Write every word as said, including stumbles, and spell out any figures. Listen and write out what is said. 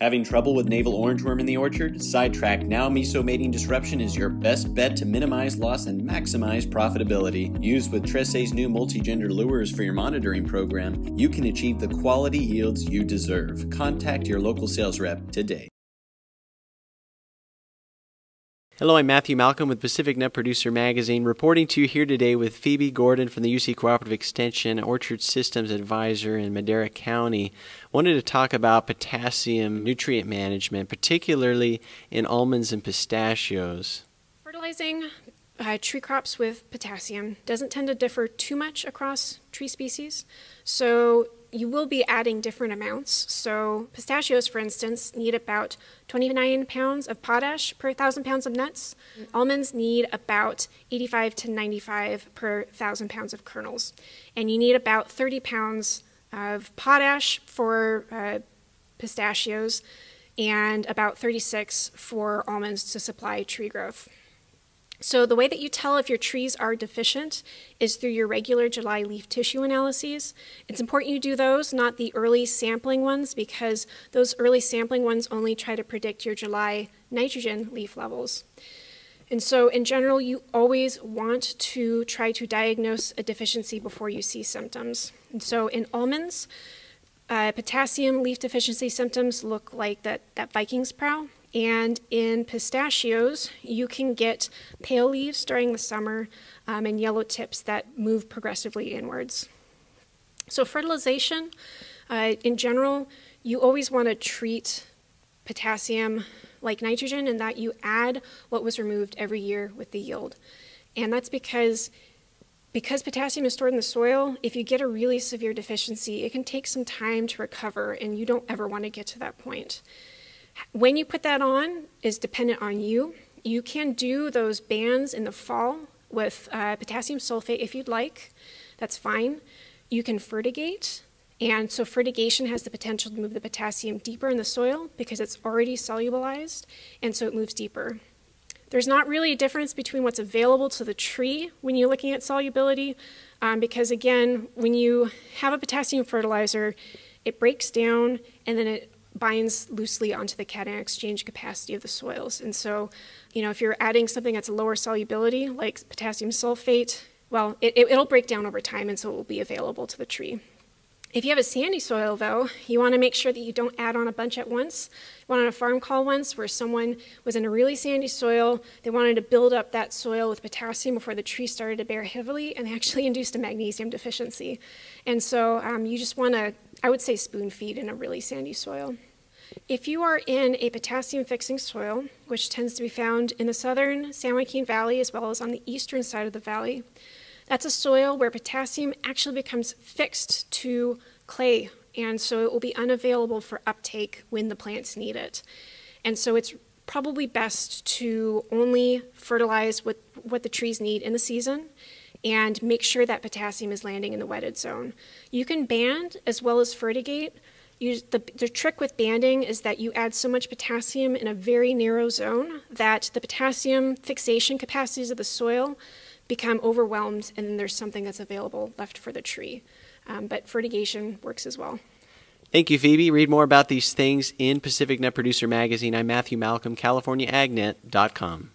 Having trouble with navel orangeworm in the orchard? Sidetrack Now Miso mating disruption is your best bet to minimize loss and maximize profitability. Used with Tresse's new multi-gender lures for your monitoring program, you can achieve the quality yields you deserve. Contact your local sales rep today. Hello, I'm Matthew Malcolm with Pacific Nut Producer Magazine, reporting to you here today with Phoebe Gordon from the U C Cooperative Extension, Orchard Systems Advisor in Madera County. Wanted to talk about potassium nutrient management, particularly in almonds and pistachios. Fertilizing uh, tree crops with potassium doesn't tend to differ too much across tree species, so you will be adding different amounts. So pistachios, for instance, need about twenty-nine pounds of potash per one thousand pounds of nuts. Almonds need about eighty-five to ninety-five per one thousand pounds of kernels. And you need about thirty pounds of potash for uh, pistachios and about thirty-six for almonds to supply tree growth. So the way that you tell if your trees are deficient is through your regular July leaf tissue analyses. It's important you do those, not the early sampling ones, because those early sampling ones only try to predict your July nitrogen leaf levels. And so in general, you always want to try to diagnose a deficiency before you see symptoms. And so in almonds, uh, potassium leaf deficiency symptoms look like that, that Viking sprout. And in pistachios, you can get pale leaves during the summer um, and yellow tips that move progressively inwards. So fertilization, uh, in general, you always want to treat potassium like nitrogen in that you add what was removed every year with the yield. And that's because Because potassium is stored in the soil, if you get a really severe deficiency, it can take some time to recover, and you don't ever want to get to that point. When you put that on is dependent on you. You can do those bands in the fall with uh, potassium sulfate if you'd like. That's fine. You can fertigate, and so fertigation has the potential to move the potassium deeper in the soil because it's already solubilized, and so it moves deeper. There's not really a difference between what's available to the tree when you're looking at solubility um, because, again, when you have a potassium fertilizer, it breaks down and then it binds loosely onto the cation exchange capacity of the soils. And so, you know, if you're adding something that's a lower solubility, like potassium sulfate, well, it, it, it'll break down over time, and so it will be available to the tree. If you have a sandy soil, though, you want to make sure that you don't add on a bunch at once. I went on a farm call once where someone was in a really sandy soil. They wanted to build up that soil with potassium before the tree started to bear heavily, and they actually induced a magnesium deficiency. And so um, you just want to, I would say, spoon feed in a really sandy soil. If you are in a potassium-fixing soil, which tends to be found in the southern San Joaquin Valley as well as on the eastern side of the valley, that's a soil where potassium actually becomes fixed to clay, and so it will be unavailable for uptake when the plants need it. And so it's probably best to only fertilize what, what the trees need in the season and make sure that potassium is landing in the wetted zone. You can band as well as fertigate. You, the, the trick with banding is that you add so much potassium in a very narrow zone that the potassium fixation capacities of the soil become overwhelmed, and then there's something that's available left for the tree. Um, but fertigation works as well. Thank you, Phoebe. Read more about these things in Pacific Nut Producer Magazine. I'm Matthew Malcolm, California Ag Net dot com.